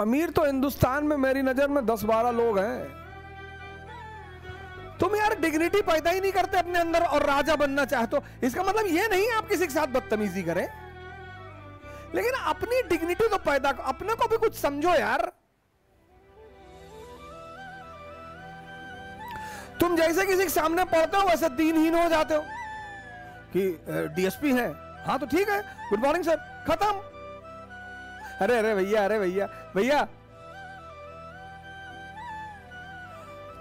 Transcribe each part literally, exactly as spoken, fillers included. अमीर तो हिंदुस्तान में मेरी नजर में दस बारह लोग हैं। तुम यार डिग्निटी पैदा ही नहीं करते अपने अंदर और राजा बनना चाहते हो। इसका मतलब ये नहीं आप किसी के साथ बदतमीजी करें, लेकिन अपनी डिग्निटी तो पैदा, अपने को भी कुछ समझो यार। तुम जैसे किसी के सामने पढ़ते हो वैसे दीनहीन हो जाते हो कि डीएसपी है, हाँ तो ठीक है, गुड मॉर्निंग सर, खत्म। अरे अरे भैया, अरे भैया भैया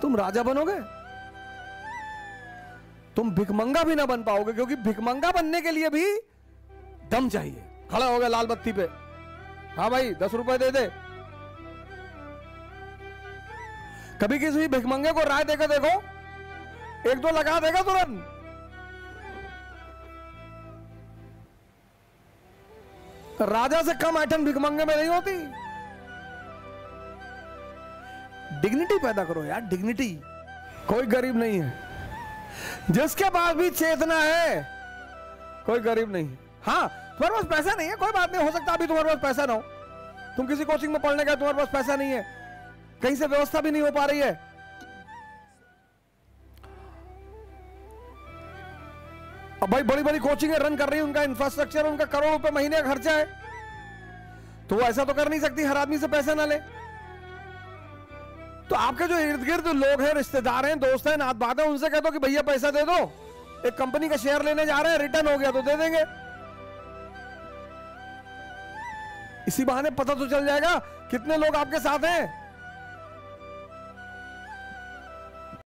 तुम राजा बनोगे, तुम भिखमंगा भी ना बन पाओगे, क्योंकि भिखमंगा बनने के लिए भी दम चाहिए। खड़ा हो गया लाल बत्ती पे, हाँ भाई दस रुपए दे दे। कभी किसी भिखमंगे को राय देकर देखो, एक दो लगा देगा तुरंत। राजा से कम आइटम भिखमंगे में नहीं होती। डिग्निटी पैदा करो यार, डिग्निटी। कोई गरीब नहीं है, जिसके पास भी चेतना है कोई गरीब नहीं है। हाँ तुम्हारे पास पैसा नहीं है, कोई बात नहीं, हो सकता अभी तुम्हारे पास पैसा ना हो, तुम किसी कोचिंग में पढ़ने गए, तुम्हारे पास पैसा नहीं है, कहीं से व्यवस्था भी नहीं हो पा रही है, अब भाई बड़ी बड़ी कोचिंगें रन कर रही है, उनका इंफ्रास्ट्रक्चर, उनका करोड़ रुपए महीने का खर्चा है, तो वो ऐसा तो कर नहीं सकती हर आदमी से पैसा ना ले। तो आपके जो इर्द गिर्द लोग हैं, रिश्तेदार हैं, दोस्त हैं, नात बात है, उनसे कह दो कि भैया पैसा दे दो, एक कंपनी का शेयर लेने जा रहे हैं, रिटर्न हो गया तो दे देंगे। इसी बहाने पता तो चल जाएगा कितने लोग आपके साथ हैं।